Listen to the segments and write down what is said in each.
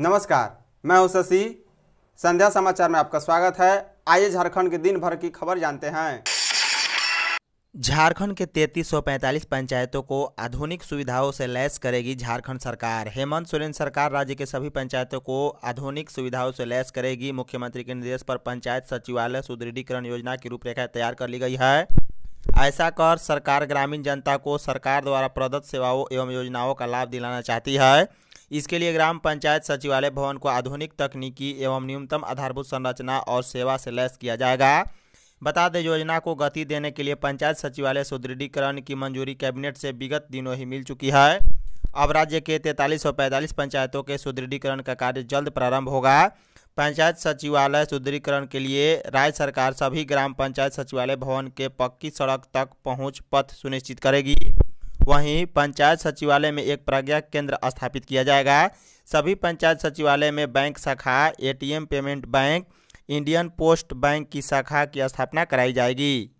नमस्कार, मैं हूं शशि। संध्या समाचार में आपका स्वागत है। आइए झारखंड के दिन भर की खबर जानते हैं। झारखंड के 3345 पंचायतों को आधुनिक सुविधाओं से लैस करेगी झारखंड सरकार। हेमंत सोरेन सरकार राज्य के सभी पंचायतों को आधुनिक सुविधाओं से लैस करेगी। मुख्यमंत्री के निर्देश पर पंचायत सचिवालय सुदृढ़ीकरण योजना की रूपरेखा तैयार कर ली गई है। ऐसा कर सरकार ग्रामीण जनता को सरकार द्वारा प्रदत्त सेवाओं एवं योजनाओं का लाभ दिलाना चाहती है। इसके लिए ग्राम पंचायत सचिवालय भवन को आधुनिक तकनीकी एवं न्यूनतम आधारभूत संरचना और सेवा से लैस किया जाएगा। बता दें, योजना को गति देने के लिए पंचायत सचिवालय सुदृढ़ीकरण की मंजूरी कैबिनेट से विगत दिनों ही मिल चुकी है। अब राज्य के 4345 पंचायतों के सुदृढ़ीकरण का कार्य जल्द प्रारंभ होगा। पंचायत सचिवालय सुदृढ़ीकरण के लिए राज्य सरकार सभी ग्राम पंचायत सचिवालय भवन के पक्की सड़क तक पहुँच पथ सुनिश्चित करेगी। वहीं पंचायत सचिवालय में एक प्रज्ञा केंद्र स्थापित किया जाएगा। सभी पंचायत सचिवालय में बैंक शाखा, ATM, payment bank, Indian post bank की शाखा की स्थापना कराई जाएगी।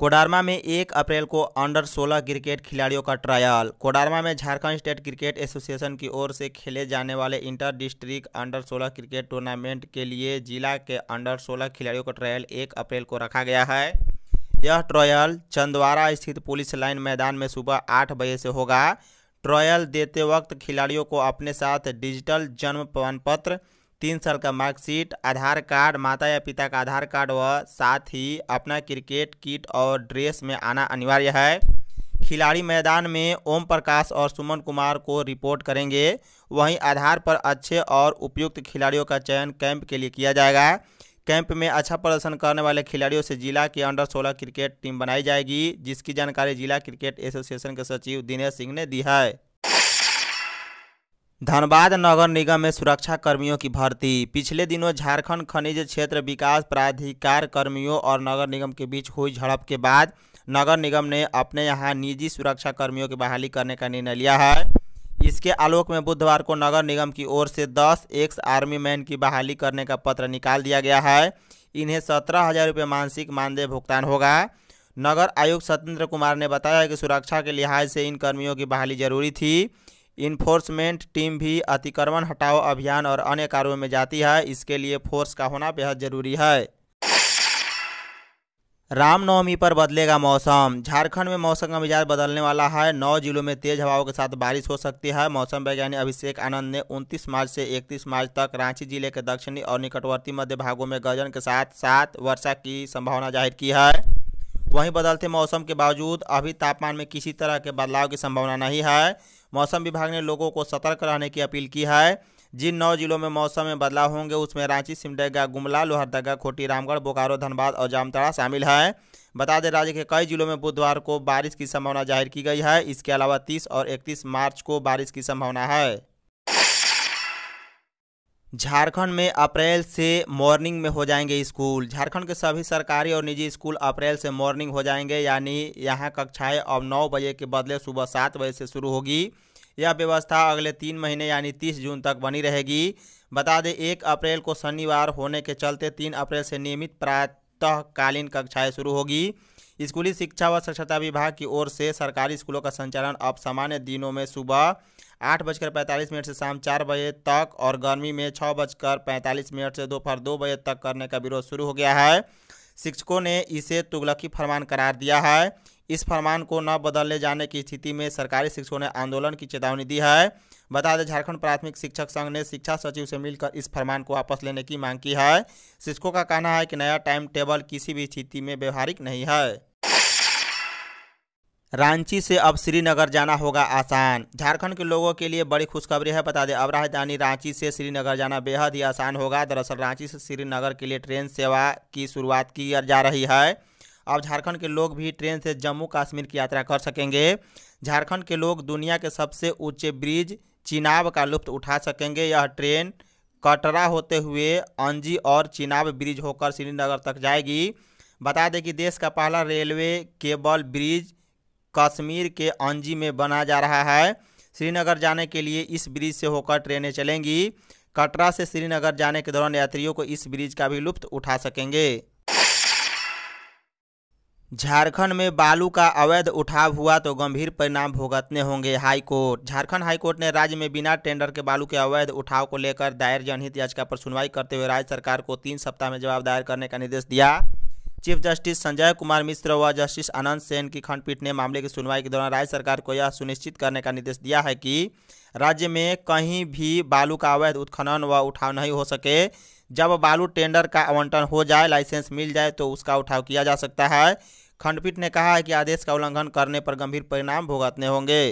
कोडरमा में 1 अप्रैल को अंडर 16 क्रिकेट खिलाड़ियों का ट्रायल। कोडरमा में झारखंड स्टेट क्रिकेट एसोसिएशन की ओर से खेले जाने वाले inter district under 16 cricket tournament के लिए जिला के अंडर 16 खिलाड़ियों का ट्रायल 1 अप्रैल को रखा गया है। यह ट्रायल चंदवारा स्थित पुलिस लाइन मैदान में सुबह 8 बजे से होगा। ट्रायल देते वक्त खिलाड़ियों को अपने साथ डिजिटल जन्म प्रमाण पत्र, 3 साल का मार्कशीट, आधार कार्ड, माता या पिता का आधार कार्ड व साथ ही अपना क्रिकेट किट और ड्रेस में आना अनिवार्य है। खिलाड़ी मैदान में ओम प्रकाश और सुमन कुमार को रिपोर्ट करेंगे। वहीं आधार पर अच्छे और उपयुक्त खिलाड़ियों का चयन कैंप के लिए किया जाएगा। कैंप में अच्छा प्रदर्शन करने वाले खिलाड़ियों से जिला की अंडर 16 क्रिकेट टीम बनाई जाएगी, जिसकी जानकारी जिला क्रिकेट एसोसिएशन के सचिव दिनेश सिंह ने दी है। धनबाद नगर निगम में सुरक्षा कर्मियों की भर्ती। पिछले दिनों झारखंड खनिज क्षेत्र विकास प्राधिकार कर्मियों और नगर निगम के बीच हुई झड़प के बाद नगर निगम ने अपने यहाँ निजी सुरक्षा कर्मियों की बहाली करने का निर्णय लिया है। इसके आलोक में बुधवार को नगर निगम की ओर से 10 एक्स आर्मी मैन की बहाली करने का पत्र निकाल दिया गया है। इन्हें 17,000 रुपये मासिक मानदेय भुगतान होगा। नगर आयुक्त सत्येंद्र कुमार ने बताया कि सुरक्षा के लिहाज से इन कर्मियों की बहाली जरूरी थी। इन्फोर्समेंट टीम भी अतिक्रमण हटाओ अभियान और अन्य कार्यों में जाती है, इसके लिए फोर्स का होना बेहद जरूरी है। रामनवमी पर बदलेगा मौसम। झारखंड में मौसम का मिजाज बदलने वाला है। 9 जिलों में तेज हवाओं के साथ बारिश हो सकती है। मौसम वैज्ञानिक अभिषेक आनंद ने 29 मार्च से 31 मार्च तक रांची जिले के दक्षिणी और निकटवर्ती मध्य भागों में गर्जन के साथ वर्षा की संभावना जाहिर की है। वहीं बदलते मौसम के बावजूद अभी तापमान में किसी तरह के बदलाव की संभावना नहीं है। मौसम विभाग ने लोगों को सतर्क रहने की अपील की है। जिन 9 जिलों में मौसम में बदलाव होंगे उसमें रांची, सिमडेगा, गुमला, लोहरदगा, खूंटी, रामगढ़, बोकारो, धनबाद और जामताड़ा शामिल है। बता दें, राज्य के कई जिलों में बुधवार को बारिश की संभावना जाहिर की गई है। इसके अलावा 30 और 31 मार्च को बारिश की संभावना है। झारखंड में अप्रैल से मॉर्निंग में हो जाएंगे स्कूल। झारखंड के सभी सरकारी और निजी स्कूल अप्रैल से मॉर्निंग हो जाएंगे, यानी यहाँ कक्षाएँ अब 9 बजे के बदले सुबह 7 बजे से शुरू होगी। यह व्यवस्था अगले 3 महीने यानी 30 जून तक बनी रहेगी। बता दें, 1 अप्रैल को शनिवार होने के चलते 3 अप्रैल से नियमित प्रातःकालीन कक्षाएं शुरू होगी। स्कूली शिक्षा व साक्षरता विभाग की ओर से सरकारी स्कूलों का संचालन अब सामान्य दिनों में सुबह 8:45 से शाम 4 बजे तक और गर्मी में 6:45 से दोपहर 2 बजे तक करने का विरोध शुरू हो गया है। शिक्षकों ने इसे तुगलकी फरमान करार दिया है। इस फरमान को न बदलने जाने की स्थिति में सरकारी शिक्षकों ने आंदोलन की चेतावनी दी है। बता दें, झारखंड प्राथमिक शिक्षक संघ ने शिक्षा सचिव से मिलकर इस फरमान को वापस लेने की मांग की है। शिक्षकों का कहना है कि नया टाइम टेबल किसी भी स्थिति में व्यवहारिक नहीं है। रांची से अब श्रीनगर जाना होगा आसान। झारखंड के लोगों के लिए बड़ी खुशखबरी है। बता दें, अब राजधानी रांची से श्रीनगर जाना बेहद ही आसान होगा। दरअसल रांची से श्रीनगर के लिए ट्रेन सेवा की शुरुआत की जा रही है। अब झारखंड के लोग भी ट्रेन से जम्मू कश्मीर की यात्रा कर सकेंगे। झारखंड के लोग दुनिया के सबसे ऊंचे ब्रिज चिनाब का लुत्फ़ उठा सकेंगे। यह ट्रेन कटरा होते हुए अंजी और चिनाब ब्रिज होकर श्रीनगर तक जाएगी। बता दें कि देश का पहला रेलवे केबल ब्रिज कश्मीर के अंजी में बना जा रहा है। श्रीनगर जाने के लिए इस ब्रिज से होकर ट्रेनें चलेंगी। कटरा से श्रीनगर जाने के दौरान यात्रियों को इस ब्रिज का भी लुत्फ़ उठा सकेंगे। झारखंड में बालू का अवैध उठाव हुआ तो गंभीर परिणाम भुगतने होंगे हाईकोर्ट। झारखंड हाईकोर्ट ने राज्य में बिना टेंडर के बालू के अवैध उठाव को लेकर दायर जनहित याचिका पर सुनवाई करते हुए राज्य सरकार को 3 सप्ताह में जवाब दायर करने का निर्देश दिया। चीफ जस्टिस संजय कुमार मिश्रा व जस्टिस अनंत सेन की खंडपीठ ने मामले की सुनवाई के दौरान राज्य सरकार को यह सुनिश्चित करने का निर्देश दिया है कि राज्य में कहीं भी बालू का अवैध उत्खनन व उठाव नहीं हो सके। जब बालू टेंडर का आवंटन हो जाए, लाइसेंस मिल जाए तो उसका उठाव किया जा सकता है। खंडपीठ ने कहा है कि आदेश का उल्लंघन करने पर गंभीर परिणाम भुगतने होंगे।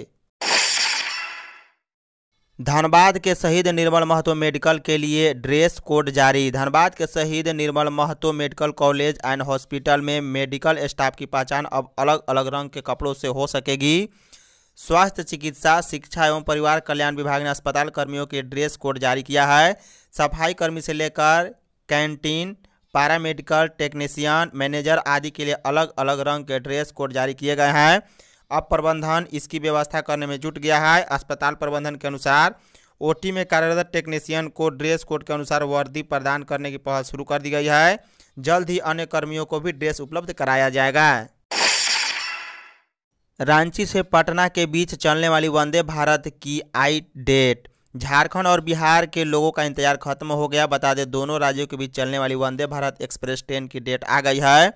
धनबाद के शहीद निर्मल महतो मेडिकल के लिए ड्रेस कोड जारी। धनबाद के शहीद Nirmal Mahto medical college and hospital में मेडिकल स्टाफ की पहचान अब अलग अलग रंग के कपड़ों से हो सकेगी। स्वास्थ्य, चिकित्सा, शिक्षा एवं परिवार कल्याण विभाग ने अस्पताल कर्मियों के ड्रेस कोड जारी किया है। सफाई कर्मी से लेकर कैंटीन, पैरामेडिकल, टेक्नीशियन, मैनेजर आदि के लिए अलग अलग रंग के ड्रेस कोड जारी किए गए हैं। अब प्रबंधन इसकी व्यवस्था करने में जुट गया है। अस्पताल प्रबंधन के अनुसार ओटी में कार्यरत टेक्नीशियन को ड्रेस कोड के अनुसार वर्दी प्रदान करने की पहल शुरू कर दी गई है। जल्द ही अन्य कर्मियों को भी ड्रेस उपलब्ध कराया जाएगा। रांची से पटना के बीच चलने वाली वंदे भारत की आई डेट। झारखंड और बिहार के लोगों का इंतजार खत्म हो गया। बता दें, दोनों राज्यों के बीच चलने वाली वंदे भारत एक्सप्रेस ट्रेन की डेट आ गई है।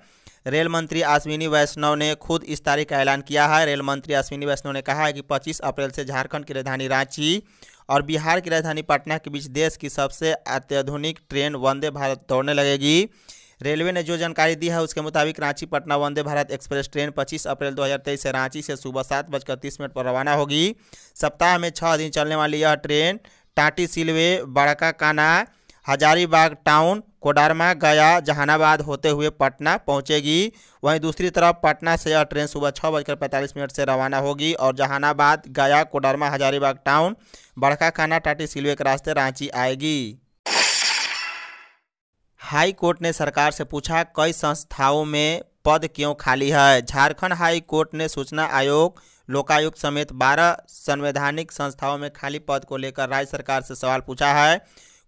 रेल मंत्री अश्विनी वैष्णव ने खुद इस तारीख का ऐलान किया है। रेल मंत्री अश्विनी वैष्णव ने कहा है कि 25 अप्रैल से झारखंड की राजधानी रांची और बिहार की राजधानी पटना के बीच देश की सबसे अत्याधुनिक ट्रेन वंदे भारत दौड़ने लगेगी। रेलवे ने जो जानकारी दी है उसके मुताबिक रांची पटना वंदे भारत एक्सप्रेस ट्रेन 25 अप्रैल 2023 से रांची से सुबह 7:30 पर रवाना होगी। सप्ताह में 6 दिन चलने वाली यह train Tatisilwai, Barkakana, Hazaribagh town, Koderma, Gaya, Jehanabad होते हुए पटना पहुंचेगी। वहीं दूसरी तरफ पटना से यह ट्रेन सुबह 6:45 से रवाना होगी और जहानाबाद, गया, कोडरमा, हजारीबाग टाउन, बड़काकाना, टाटी सिलवे के रास्ते रांची आएगी। हाई कोर्ट ने सरकार से पूछा, कई संस्थाओं में पद क्यों खाली है। झारखंड हाई कोर्ट ने सूचना आयोग, लोकायुक्त समेत 12 संवैधानिक संस्थाओं में खाली पद को लेकर राज्य सरकार से सवाल पूछा है।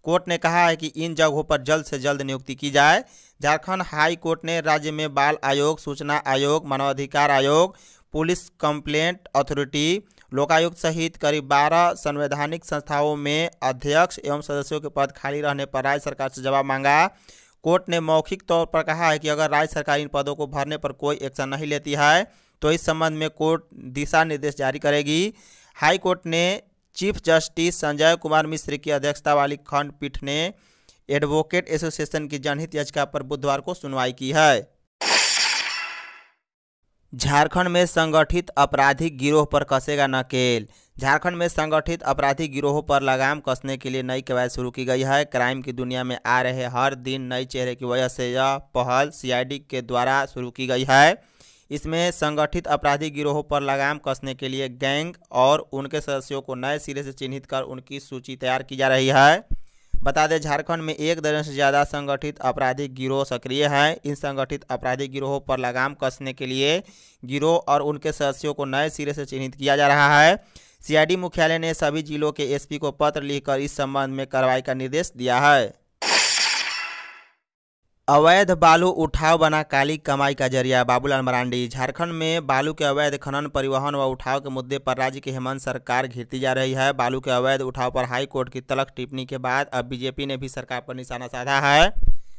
कोर्ट ने कहा है कि इन जगहों पर जल्द से जल्द नियुक्ति की जाए। झारखंड हाई कोर्ट ने राज्य में बाल आयोग, सूचना आयोग, मानवाधिकार आयोग, पुलिस कंप्लेंट अथॉरिटी, लोकायुक्त सहित करीब 12 संवैधानिक संस्थाओं में अध्यक्ष एवं सदस्यों के पद खाली रहने पर राज्य सरकार से जवाब मांगा। कोर्ट ने मौखिक तौर पर कहा है कि अगर राज्य सरकार इन पदों को भरने पर कोई एक्शन नहीं लेती है तो इस संबंध में कोर्ट दिशा निर्देश जारी करेगी। हाई कोर्ट ने चीफ जस्टिस संजय कुमार मिश्र की अध्यक्षता वाली खंडपीठ ने एडवोकेट एसोसिएशन की जनहित याचिका पर बुधवार को सुनवाई की है। झारखंड में संगठित आपराधिक गिरोह पर कसेगा नकेल। झारखंड में संगठित आपराधिक गिरोहों पर लगाम कसने के लिए नई कवायद शुरू की गई है। क्राइम की दुनिया में आ रहे हर दिन नए चेहरे की वजह से यह पहल सीआईडी के द्वारा शुरू की गई है। इसमें संगठित आपराधिक गिरोहों पर लगाम कसने के लिए गैंग और उनके सदस्यों को नए सिरे से चिन्हित कर उनकी सूची तैयार की जा रही है। बता दें, झारखंड में 1 दर्जन से ज़्यादा संगठित आपराधिक गिरोह सक्रिय हैं। इन संगठित आपराधिक गिरोहों पर लगाम कसने के लिए गिरोह और उनके सदस्यों को नए सिरे से चिन्हित किया जा रहा है। सीआईडी मुख्यालय ने सभी जिलों के एसपी को पत्र लिखकर इस संबंध में कार्रवाई का निर्देश दिया है। अवैध बालू उठाव बना काली कमाई का जरिया। बाबू लाल मरांडी। झारखंड में बालू के अवैध खनन, परिवहन व उठाव के मुद्दे पर राज्य की हेमंत सरकार घिरती जा रही है। बालू के अवैध उठाव पर हाई कोर्ट की तलख टिप्पणी के बाद अब बीजेपी ने भी सरकार पर निशाना साधा है।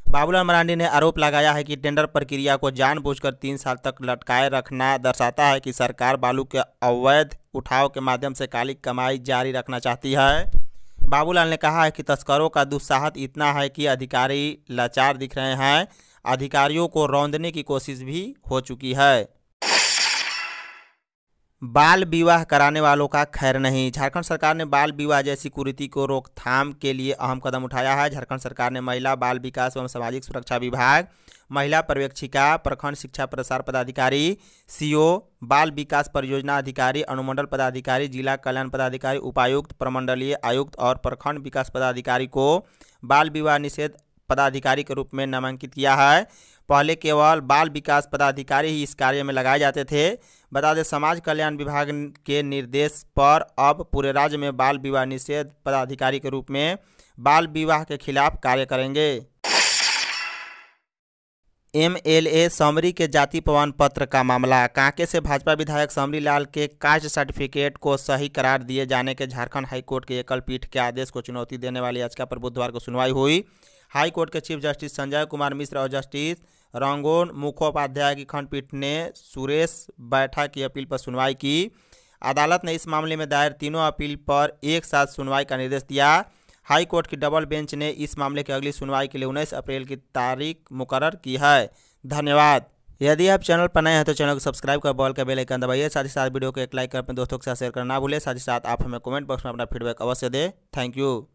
बाबू लाल मरांडी ने आरोप लगाया है कि टेंडर प्रक्रिया को जानबूझकर 3 साल तक लटकाए रखना दर्शाता है कि सरकार बालू के अवैध उठाव के माध्यम से काली कमाई जारी रखना चाहती है। बाबूलाल ने कहा है कि तस्करों का दुस्साहस इतना है कि अधिकारी लाचार दिख रहे हैं। अधिकारियों को रौंदने की कोशिश भी हो चुकी है। बाल विवाह कराने वालों का खैर नहीं। झारखंड सरकार ने बाल विवाह जैसी कुरीति को रोकथाम के लिए अहम कदम उठाया है। झारखंड सरकार ने महिला बाल विकास एवं सामाजिक सुरक्षा विभाग, महिला पर्यवेक्षिका, प्रखंड शिक्षा प्रसार पदाधिकारी, सीओ, बाल विकास परियोजना अधिकारी, अनुमंडल पदाधिकारी, जिला कल्याण पदाधिकारी, उपायुक्त, प्रमंडलीय आयुक्त और प्रखंड विकास पदाधिकारी को बाल विवाह निषेध पदाधिकारी के रूप में नामांकित किया है। पहले केवल बाल विकास पदाधिकारी ही इस कार्य में लगाए जाते थे। बता दें, समाज कल्याण विभाग के निर्देश पर अब पूरे राज्य में बाल विवाह निषेध पदाधिकारी के रूप में बाल विवाह के खिलाफ कार्य करेंगे। एमएलए समरी के जाति प्रमाण पत्र का मामला। कांके से भाजपा विधायक समरी लाल के कास्ट सर्टिफिकेट को सही करार दिए जाने के झारखंड हाईकोर्ट के एकल पीठ के आदेश को चुनौती देने वाली याचिका पर बुधवार को सुनवाई हुई। हाईकोर्ट के चीफ जस्टिस संजय कुमार मिश्रा और जस्टिस रंगोन मुखोपाध्याय की खंडपीठ ने सुरेश बैठा की अपील पर सुनवाई की। अदालत ने इस मामले में दायर तीनों अपील पर एक साथ सुनवाई का निर्देश दिया। हाई कोर्ट की डबल बेंच ने इस मामले की अगली सुनवाई के लिए 19 अप्रैल की तारीख मुकर्रर की है। धन्यवाद। यदि आप चैनल पर नए हैं तो चैनल को सब्सक्राइब कर बॉल का बेल आइकन दबाइए। साथ ही साथ वीडियो को एक लाइक कर अपने दोस्तों के साथ शेयर करना ना भूलें। साथ ही साथ आप हमें कमेंट बॉक्स में अपना फीडबैक अवश्य दें। Thank you.